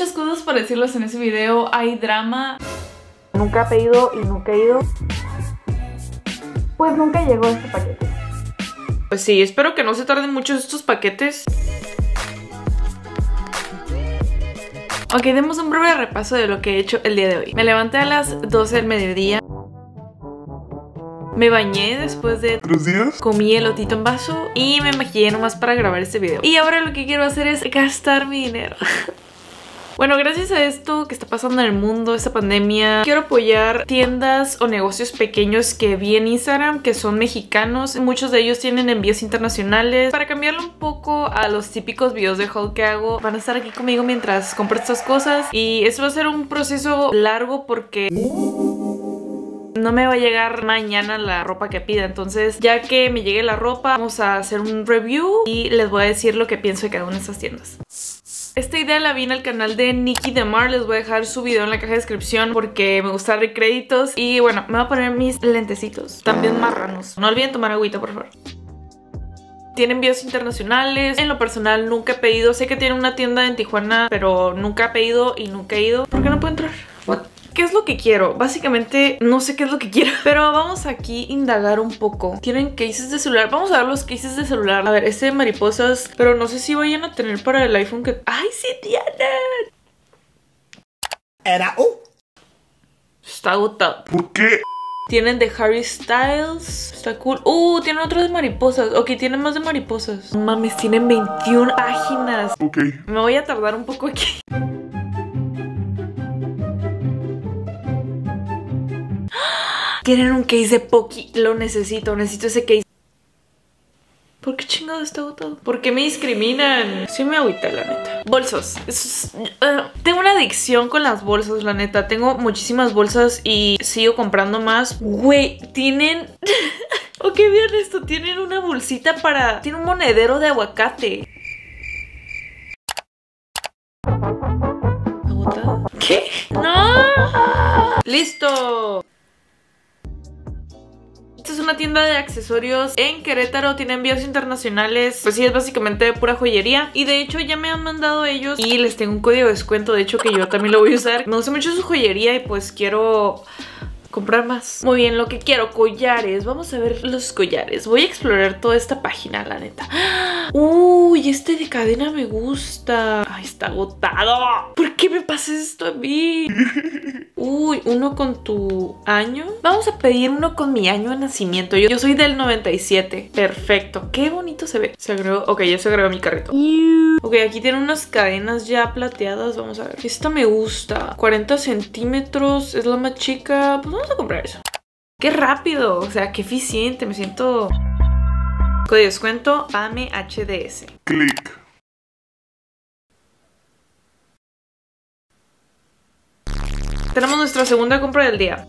muchas cosas para decirles en ese video, hay drama. Nunca he pedido y nunca he ido. Pues nunca llegó este paquete. Pues sí, espero que no se tarden mucho estos paquetes. Ok, demos un breve repaso de lo que he hecho el día de hoy. Me levanté a las 12 del mediodía. Me bañé después de 3 días. Comí elotito en vaso y me maquillé nomás para grabar este video. Y ahora lo que quiero hacer es gastar mi dinero. Bueno, gracias a esto que está pasando en el mundo, esta pandemia, quiero apoyar tiendas o negocios pequeños que vi en Instagram, que son mexicanos. Muchos de ellos tienen envíos internacionales. Para cambiarlo un poco a los típicos videos de haul que hago, van a estar aquí conmigo mientras compro estas cosas. Y eso va a ser un proceso largo porque no me va a llegar mañana la ropa que pida. Entonces, ya que me llegue la ropa, vamos a hacer un review y les voy a decir lo que pienso de cada una de estas tiendas. Esta idea la vi en el canal de Niki Demar, les voy a dejar su video en la caja de descripción porque me gusta darle créditos. Y bueno, me voy a poner mis lentecitos, también marranos. No olviden tomar agüita, por favor. Tiene envíos internacionales. En lo personal nunca he pedido, sé que tiene una tienda en Tijuana, pero nunca he pedido y nunca he ido. ¿Por qué no puedo entrar? What? ¿Qué es lo que quiero? Básicamente no sé qué es lo que quiero, pero vamos aquí a indagar un poco. Tienen cases de celular. Vamos a ver los cases de celular. A ver, este de mariposas, pero no sé si vayan a tener para el iPhone que... ¡Ay, sí tienen! Era... Está agotado. ¿Por qué? Tienen de Harry Styles. Está cool. Tienen otro de mariposas. Ok, tienen más de mariposas. Mames, tienen 21 páginas. Ok. Me voy a tardar un poco aquí. Tienen un case de Pocky. Lo necesito, necesito ese case. ¿Por qué chingado está agotado? ¿Por qué me discriminan? Sí me agüita, la neta. Bolsos. Tengo una adicción con las bolsas, la neta. Tengo muchísimas bolsas y sigo comprando más. Güey, tienen... Ok, vean esto. Tienen una bolsita para... Tiene un monedero de aguacate. ¿Agotado? ¿Qué? ¡No! ¡Listo! Es una tienda de accesorios en Querétaro, tiene envíos internacionales. Pues sí, es básicamente de pura joyería. Y de hecho ya me han mandado ellos y les tengo un código de descuento, de hecho que yo también lo voy a usar. Me gusta mucho su joyería y pues quiero comprar más. Muy bien, lo que quiero, collares. Vamos a ver los collares. Voy a explorar toda esta página, la neta. Uy, este de cadena me gusta. Ay, está agotado. ¿Por qué me pasa esto a mí? Uy, uno con tu año. Vamos a pedir uno con mi año de nacimiento. Yo soy del 97. Perfecto. Qué bonito se ve. Se agregó. Ok, ya se agregó mi carrito. Ok, aquí tiene unas cadenas ya plateadas. Vamos a ver. Esta me gusta. 40 centímetros. Es la más chica. Pues vamos a comprar eso. Qué rápido. O sea, qué eficiente. Me siento... Código de descuento pamehds. Clic. Tenemos nuestra segunda compra del día.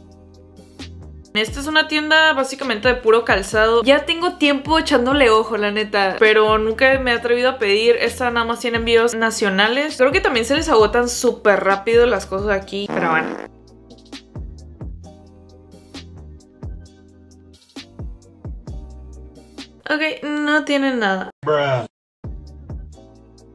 Esta es una tienda básicamente de puro calzado. Ya tengo tiempo echándole ojo, la neta, pero nunca me he atrevido a pedir. Esta nada más tiene envíos nacionales. Creo que también se les agotan súper rápido las cosas aquí, pero bueno. Ok, no tienen nada. Bruh.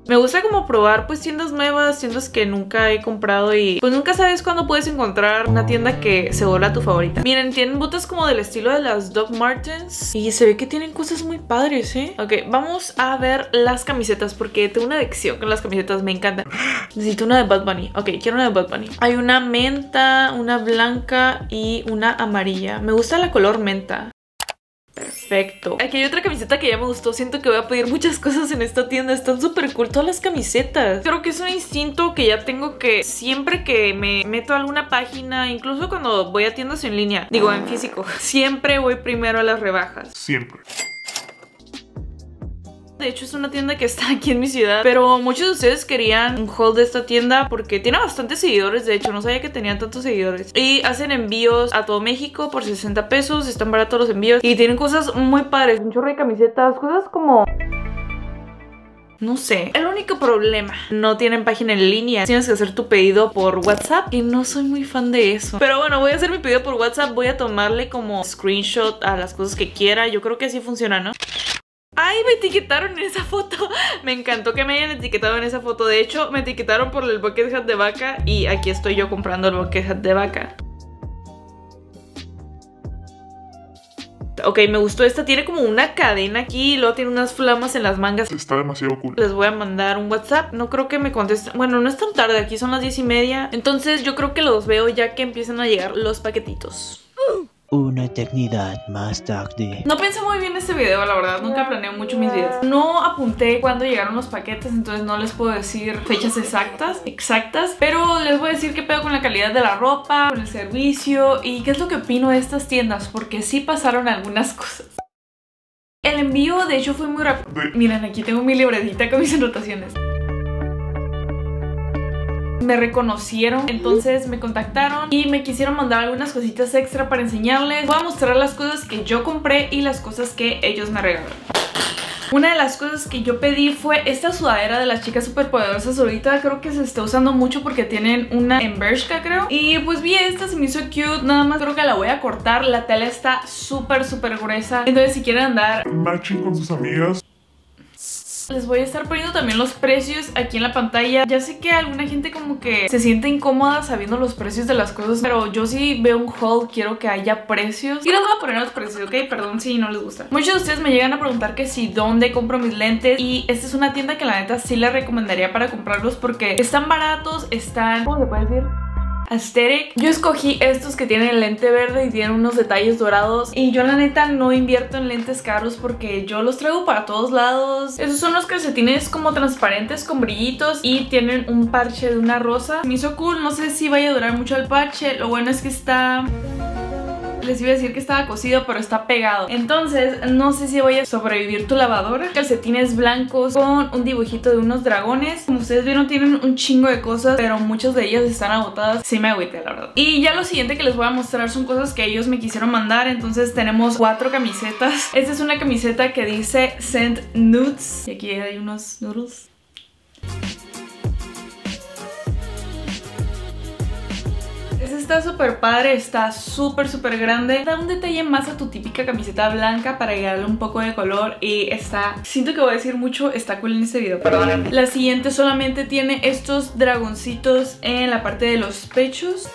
Me gusta como probar pues tiendas nuevas, tiendas que nunca he comprado y pues nunca sabes cuándo puedes encontrar una tienda que se vuelva tu favorita. Miren, tienen botas como del estilo de las Doc Martens y se ve que tienen cosas muy padres, ¿eh? Ok, vamos a ver las camisetas porque tengo una adicción con las camisetas, me encantan. Necesito una de Bad Bunny. Ok, quiero una de Bad Bunny. Hay una menta, una blanca y una amarilla. Me gusta la color menta. Perfecto. Aquí hay otra camiseta que ya me gustó. Siento que voy a pedir muchas cosas en esta tienda. Están súper cool todas las camisetas. Creo que es un instinto que ya tengo, que siempre que me meto a alguna página, incluso cuando voy a tiendas en línea, digo en físico, siempre voy primero a las rebajas. Siempre. De hecho es una tienda que está aquí en mi ciudad, pero muchos de ustedes querían un haul de esta tienda porque tiene bastantes seguidores. De hecho no sabía que tenían tantos seguidores. Y hacen envíos a todo México por 60 pesos. Están baratos los envíos y tienen cosas muy padres. Un chorro de camisetas, cosas como... no sé. El único problema, no tienen página en línea. Tienes que hacer tu pedido por WhatsApp y no soy muy fan de eso. Pero bueno, voy a hacer mi pedido por WhatsApp. Voy a tomarle como screenshot a las cosas que quiera. Yo creo que así funciona, ¿no? ¡Ay, me etiquetaron en esa foto! Me encantó que me hayan etiquetado en esa foto. De hecho, me etiquetaron por el bucket hat de vaca y aquí estoy yo comprando el bucket hat de vaca. Ok, me gustó esta. Tiene como una cadena aquí y luego tiene unas flamas en las mangas. Está demasiado cool. Les voy a mandar un WhatsApp. No creo que me contesten. Bueno, no es tan tarde. Aquí son las 10:30. Entonces yo creo que los veo ya que empiezan a llegar los paquetitos. Una eternidad más tarde. No pensé muy bien este video, la verdad. Nunca planeé mucho mis videos. No apunté cuándo llegaron los paquetes, entonces no les puedo decir fechas exactas. Pero les voy a decir qué pedo con la calidad de la ropa, con el servicio y qué es lo que opino de estas tiendas, porque sí pasaron algunas cosas. El envío, de hecho, fue muy rápido. Miren, aquí tengo mi libretita con mis anotaciones. Me reconocieron, entonces me contactaron y me quisieron mandar algunas cositas extra para enseñarles. Voy a mostrar las cosas que yo compré y las cosas que ellos me regalaron. Una de las cosas que yo pedí fue esta sudadera de las chicas superpoderosas. Ahorita creo que se está usando mucho porque tienen una en Bershka, creo. Y pues vi esta, se me hizo cute. Nada más creo que la voy a cortar. La tela está súper gruesa. Entonces si quieren andar matching con sus amigas, les voy a estar poniendo también los precios aquí en la pantalla. Ya sé que alguna gente como que se siente incómoda sabiendo los precios de las cosas, pero yo sí veo un haul, quiero que haya precios. Y les voy a poner los precios, ¿ok? Perdón si no les gusta. Muchos de ustedes me llegan a preguntar que si dónde compro mis lentes. Y esta es una tienda que la neta sí les recomendaría para comprarlos porque están baratos, están... ¿Cómo se puede decir? Aesthetic. Yo escogí estos que tienen lente verde y tienen unos detalles dorados. Y yo la neta no invierto en lentes caros porque yo los traigo para todos lados. Esos son los calcetines como transparentes con brillitos y tienen un parche de una rosa. Me hizo cool, no sé si vaya a durar mucho el parche. Lo bueno es que está... Les iba a decir que estaba cosido, pero está pegado. Entonces, no sé si voy a sobrevivir tu lavadora. Calcetines blancos con un dibujito de unos dragones. Como ustedes vieron, tienen un chingo de cosas, pero muchas de ellas están agotadas. Sí me agüité, la verdad. Y ya lo siguiente que les voy a mostrar son cosas que ellos me quisieron mandar. Entonces tenemos 4 camisetas. Esta es una camiseta que dice Send Nudes. Y aquí hay unos noodles. Está súper padre, está súper grande. Da un detalle más a tu típica camiseta blanca para agregarle un poco de color. Y está, siento que voy a decir mucho, está cool en este video, perdónenme. La siguiente solamente tiene estos dragoncitos en la parte de los pechos.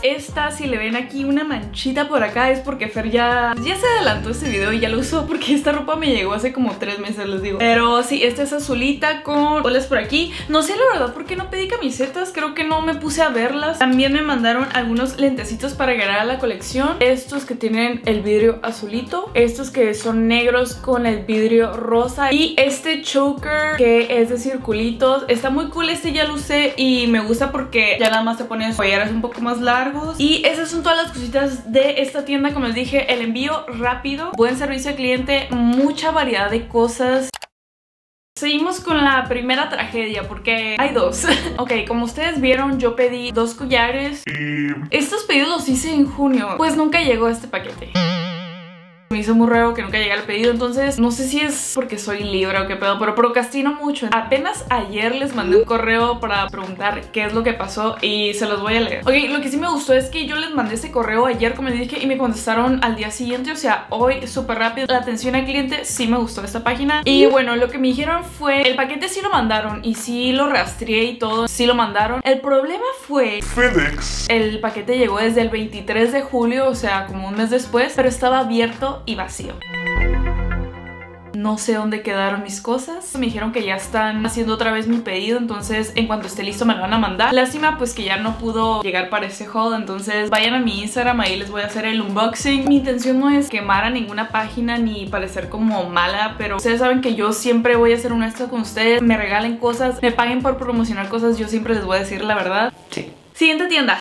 Esta, si le ven aquí una manchita por acá, es porque Fer ya se adelantó este video y ya lo usó, porque esta ropa me llegó hace como 3 meses, les digo. Pero sí, esta es azulita con bolas por aquí. No sé la verdad por qué no pedí camisetas, creo que no me puse a verlas. También me mandaron algunos lentecitos para agregar a la colección. Estos que tienen el vidrio azulito, estos que son negros con el vidrio rosa y este choker que es de circulitos. Está muy cool, este ya lo usé y me gusta porque ya nada más te pones collares un poco más largos. Y esas son todas las cositas de esta tienda. Como les dije, el envío rápido, buen servicio al cliente, mucha variedad de cosas. Seguimos con la primera tragedia porque hay 2. Ok, como ustedes vieron, yo pedí 2 collares. Estos pedidos los hice en junio, pues nunca llegó este paquete. Me hizo muy raro que nunca llegara el pedido, entonces no sé si es porque soy libre o qué pedo, pero procrastino mucho. Apenas ayer les mandé un correo para preguntar qué es lo que pasó y se los voy a leer. Ok, lo que sí me gustó es que yo les mandé ese correo ayer, como les dije, y me contestaron al día siguiente, o sea, hoy súper rápido. La atención al cliente sí me gustó esta página. Y bueno, lo que me dijeron fue, el paquete sí lo mandaron y sí lo rastreé y todo, sí lo mandaron. El problema fue FedEx. El paquete llegó desde el 23 de julio, o sea, como un mes después, pero estaba abierto y vacío. No sé dónde quedaron mis cosas. Me dijeron que ya están haciendo otra vez mi pedido, entonces en cuanto esté listo me lo van a mandar. Lástima pues que ya no pudo llegar para este haul, entonces vayan a mi Instagram, ahí les voy a hacer el unboxing. Mi intención no es quemar a ninguna página ni parecer como mala, pero ustedes saben que yo siempre voy a ser honesta con ustedes. Me regalen cosas, me paguen por promocionar cosas, yo siempre les voy a decir la verdad. Sí. Siguiente tienda.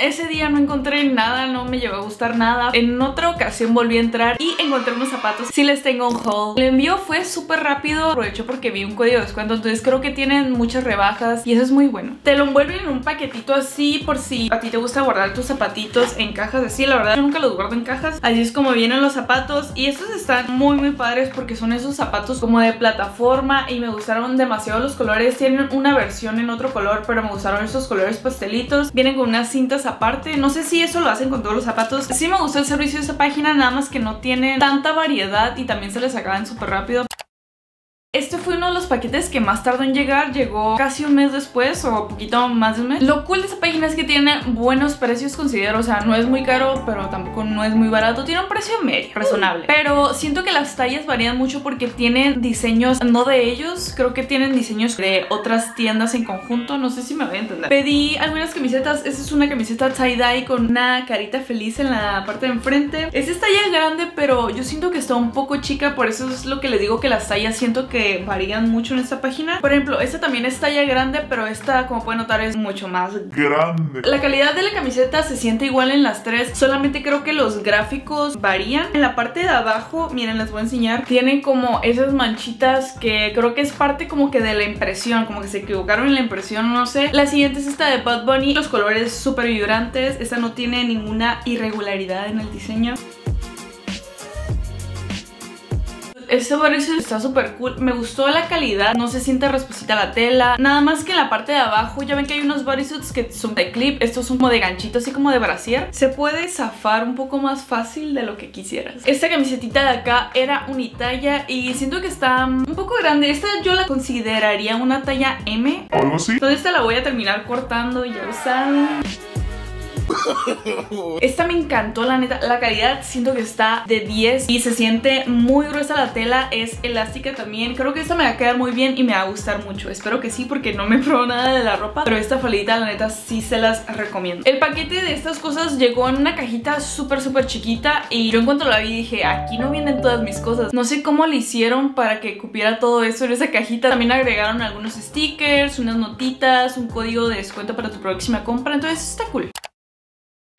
Ese día no encontré nada, no me llegó a gustar nada. En otra ocasión volví a entrar y encontré unos zapatos. Sí les tengo un haul. El envío fue súper rápido, aprovecho porque vi un código de descuento, entonces creo que tienen muchas rebajas y eso es muy bueno. Te lo envuelven en un paquetito así por si a ti te gusta guardar tus zapatitos en cajas así. La verdad yo nunca los guardo en cajas. Así es como vienen los zapatos y estos están muy padres porque son esos zapatos como de plataforma y me gustaron demasiado los colores. Tienen una versión en otro color, pero me gustaron esos colores pastelitos. Vienen con unas cintas aparte. No sé si eso lo hacen con todos los zapatos. Sí me gustó el servicio de esta página, nada más que no tienen tanta variedad y también se les acaban súper rápido. Este fue uno de los paquetes que más tardó en llegar, llegó casi un mes después o poquito más de un mes. Lo cool de esta página es que tiene buenos precios, considero, o sea, no es muy caro, pero tampoco no es muy barato, tiene un precio medio, razonable. Pero siento que las tallas varían mucho porque tienen diseños, no de ellos, creo que tienen diseños de otras tiendas en conjunto, no sé si me voy a entender. Pedí algunas camisetas, esta es una camiseta tie-dye con una carita feliz en la parte de enfrente. Esta es talla grande, pero yo siento que está un poco chica, por eso es lo que les digo que las tallas siento que varían mucho en esta página. Por ejemplo, esta también es talla grande, pero esta, como pueden notar, es mucho más grande. La calidad de la camiseta se siente igual en las tres, solamente creo que los gráficos varían. En la parte de abajo, miren, les voy a enseñar, tienen como esas manchitas que creo que es parte como que de la impresión, como que se equivocaron en la impresión, no sé. La siguiente es esta de Bad Bunny, los colores súper vibrantes, esta no tiene ninguna irregularidad en el diseño. Este barrizo está súper cool, me gustó la calidad, no se siente rasposita la tela. Nada más que en la parte de abajo, ya ven que hay unos bodysuits que son de clip, estos son como de ganchito, así como de brasier. Se puede zafar un poco más fácil de lo que quisieras. Esta camisetita de acá era unitalla y siento que está un poco grande. Esta yo la consideraría una talla M. ¿Algo así? Entonces esta la voy a terminar cortando, ya lo saben. Esta me encantó, la neta. La calidad siento que está de 10 y se siente muy gruesa la tela, es elástica también. Creo que esta me va a quedar muy bien y me va a gustar mucho. Espero que sí, porque no me probó nada de la ropa, pero esta faldita, la neta, sí se las recomiendo. El paquete de estas cosas llegó en una cajita súper, súper chiquita y yo en cuanto la vi dije, aquí no vienen todas mis cosas. No sé cómo le hicieron para que cupiera todo eso en esa cajita. También agregaron algunos stickers, unas notitas, un código de descuento para tu próxima compra, entonces está cool.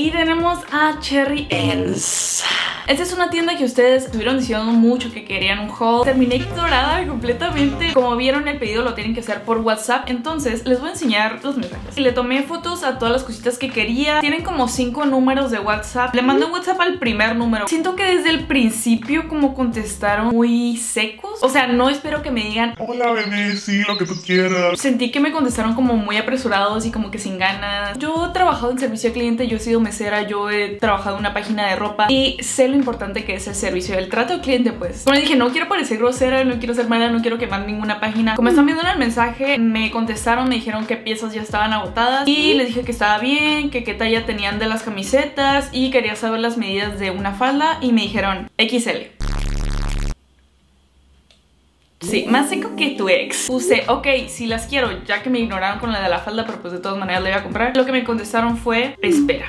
Y tenemos a Cherry Enz. Esta es una tienda que ustedes estuvieron diciendo mucho que querían un haul. Terminé ignorada completamente. Como vieron, el pedido lo tienen que hacer por WhatsApp, entonces les voy a enseñar los mensajes. Y le tomé fotos a todas las cositas que quería. Tienen como 5 números de WhatsApp. Le mandé un WhatsApp al primer número. Siento que desde el principio como contestaron muy secos. O sea, no espero que me digan hola bebé, sí, lo que tú quieras. Sentí que me contestaron como muy apresurados y como que sin ganas. Yo he trabajado en servicio al cliente, yo he sido mesera, yo he trabajado en una página de ropa y sé lo importante que es el servicio, el trato al cliente, pues. Como les dije, no quiero parecer grosera, no quiero ser mala, no quiero quemar ninguna página. Como están viendo en el mensaje, me contestaron, me dijeron que piezas ya estaban agotadas y les dije que estaba bien, que qué talla tenían de las camisetas y quería saber las medidas de una falda y me dijeron XL. Sí, más seco que tu ex. Puse, ok, sí las quiero, ya que me ignoraron con la de la falda, pero pues de todas maneras la iba a comprar. Lo que me contestaron fue, espera.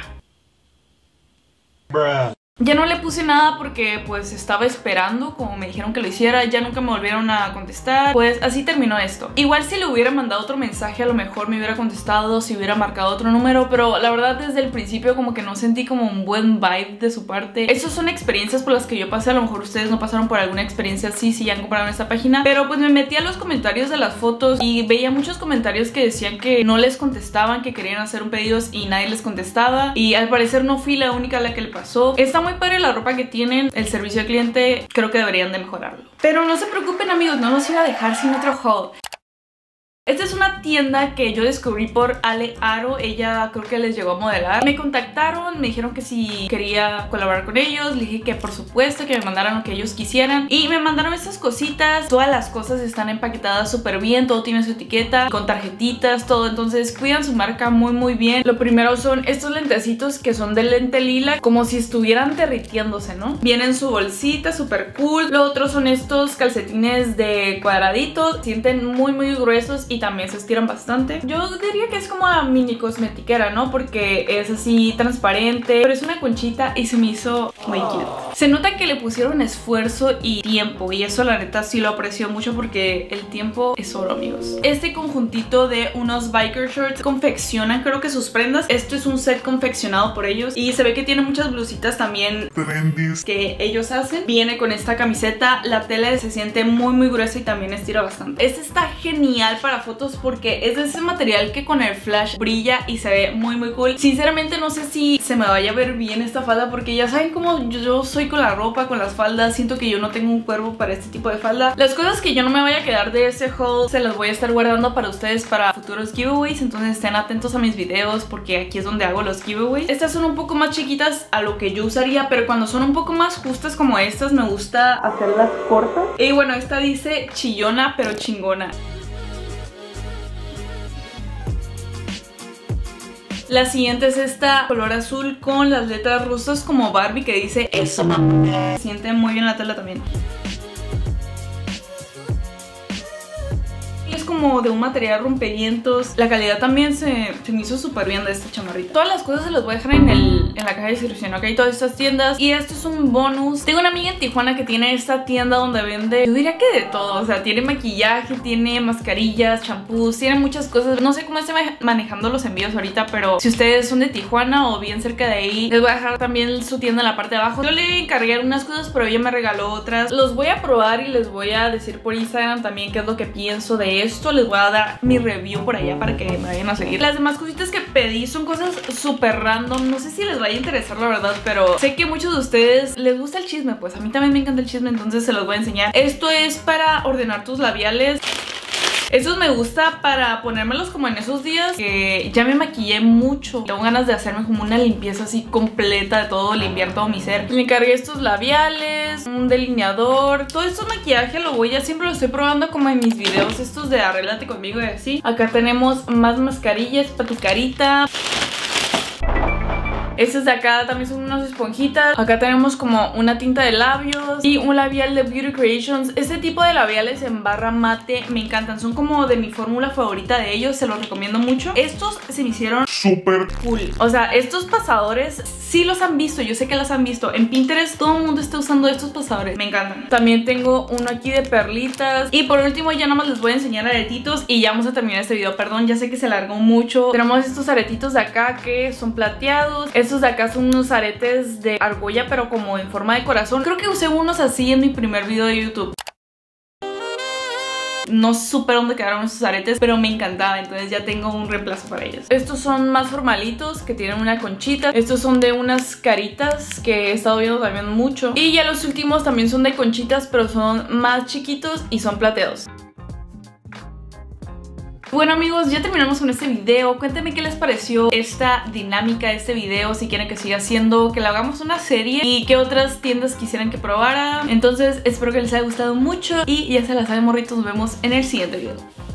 Bruh. Ya no le puse nada porque pues estaba esperando, como me dijeron que lo hiciera, ya nunca me volvieron a contestar, pues así terminó esto. Igual si le hubiera mandado otro mensaje a lo mejor me hubiera contestado, si hubiera marcado otro número, pero la verdad desde el principio como que no sentí como un buen vibe de su parte. Esas son experiencias por las que yo pasé, a lo mejor ustedes no pasaron por alguna experiencia así, si ya han comprado en esta página, pero pues me metí a los comentarios de las fotos y veía muchos comentarios que decían que no les contestaban, que querían hacer un pedido y nadie les contestaba y al parecer no fui la única a la que le pasó. Está muy padre la ropa que tienen, el servicio al cliente creo que deberían de mejorarlo. Pero no se preocupen amigos, no nos iba a dejar sin otro haul. Esta es una tienda que yo descubrí por Ale Aro, ella creo que les llegó a modelar. Me contactaron, me dijeron que si quería colaborar con ellos, le dije que por supuesto, que me mandaran lo que ellos quisieran. Y me mandaron estas cositas, todas las cosas están empaquetadas súper bien, todo tiene su etiqueta, con tarjetitas, todo. Entonces cuidan su marca muy muy bien. Lo primero son estos lentecitos que son de lente lila, como si estuvieran derritiéndose, ¿no? Vienen su bolsita, súper cool. Lo otro son estos calcetines de cuadraditos, sienten muy muy gruesos y también se estiran bastante. Yo diría que es como la mini cosmetiquera, ¿no? Porque es así transparente, pero es una conchita y se me hizo muy cute. Se nota que le pusieron esfuerzo y tiempo y eso la neta sí lo aprecio mucho porque el tiempo es oro, amigos. Este conjuntito de unos biker shorts, confeccionan creo que sus prendas. Esto es un set confeccionado por ellos y se ve que tiene muchas blusitas también trendies que ellos hacen. Viene con esta camiseta, la tela se siente muy muy gruesa y también estira bastante. Este está genial para fotos porque es de ese material que con el flash brilla y se ve muy muy cool. Sinceramente no sé si se me vaya a ver bien esta falda porque ya saben como yo soy con la ropa, con las faldas. Siento que yo no tengo un cuerpo para este tipo de falda. Las cosas que yo no me vaya a quedar de ese haul se las voy a estar guardando para ustedes, para futuros giveaways. Entonces estén atentos a mis videos porque aquí es donde hago los giveaways. Estas son un poco más chiquitas a lo que yo usaría, pero cuando son un poco más justas como estas me gusta hacerlas cortas. Y bueno, esta dice chillona pero chingona. La siguiente es esta color azul con las letras rusas como Barbie que dice eso, mamá. Siente muy bien la tela también. Como de un material rompevientos. La calidad también se me hizo súper bien de este chamarrito. Todas las cosas se las voy a dejar en la caja de descripción, ok, todas estas tiendas. Y esto es un bonus. Tengo una amiga en Tijuana que tiene esta tienda donde vende, yo diría que de todo. O sea, tiene maquillaje, tiene mascarillas, champús, tiene muchas cosas. No sé cómo están manejando los envíos ahorita, pero si ustedes son de Tijuana o bien cerca de ahí, les voy a dejar también su tienda en la parte de abajo. Yo le encargué unas cosas, pero ella me regaló otras. Los voy a probar y les voy a decir por Instagram también qué es lo que pienso de esto. Les voy a dar mi review por allá para que me vayan a seguir. Las demás cositas que pedí son cosas súper random. No sé si les vaya a interesar la verdad, pero sé que muchos de ustedes les gusta el chisme. Pues a mí también me encanta el chisme, entonces se los voy a enseñar. Esto es para ordenar tus labiales. Estos me gusta para ponérmelos como en esos días que ya me maquillé mucho. Tengo ganas de hacerme como una limpieza así completa de todo, limpiar todo mi ser. Me cargué estos labiales, un delineador. Todo esto maquillaje lo voy, ya siempre lo estoy probando como en mis videos estos de arréglate conmigo y así. Acá tenemos más mascarillas para tu carita. Estas de acá también son unas esponjitas. Acá tenemos como una tinta de labios y un labial de Beauty Creations. Este tipo de labiales en barra mate me encantan. Son como de mi fórmula favorita de ellos. Se los recomiendo mucho. Estos se me hicieron súper cool. O sea, estos pasadores sí los han visto. Yo sé que los han visto. En Pinterest todo el mundo está usando estos pasadores. Me encantan. También tengo uno aquí de perlitas. Y por último ya nomás les voy a enseñar aretitos y ya vamos a terminar este video. Perdón, ya sé que se alargó mucho. Tenemos estos aretitos de acá que son plateados. Estos de acá son unos aretes de argolla pero como en forma de corazón. Creo que usé unos así en mi primer video de YouTube. No supe dónde quedaron esos aretes, pero me encantaba, entonces ya tengo un reemplazo para ellos. Estos son más formalitos, que tienen una conchita. Estos son de unas caritas que he estado viendo también mucho. Y ya los últimos también son de conchitas, pero son más chiquitos y son plateados. Bueno amigos, ya terminamos con este video. Cuéntenme qué les pareció esta dinámica, este video, si quieren que siga haciendo, que le hagamos una serie y qué otras tiendas quisieran que probara. Entonces espero que les haya gustado mucho y ya se la saben morritos, nos vemos en el siguiente video.